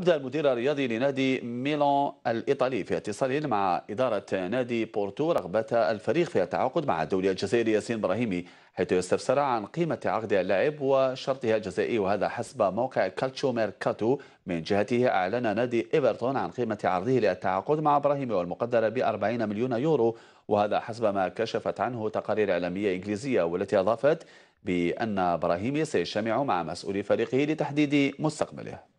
أبدى المدير الرياضي لنادي ميلان الإيطالي في اتصال مع إدارة نادي بورتو رغبة الفريق في التعاقد مع الدولي الجزائري ياسين براهيمي، حيث يستفسر عن قيمة عقد اللاعب وشرطها الجزائي، وهذا حسب موقع كالتشو ميركاتو. من جهته أعلن نادي ايفرتون عن قيمة عرضه للتعاقد مع براهيمي والمقدرة ب 40 مليون يورو، وهذا حسب ما كشفت عنه تقارير إعلامية إنجليزية، والتي أضافت بأن براهيمي سيجتمع مع مسؤولي فريقه لتحديد مستقبله.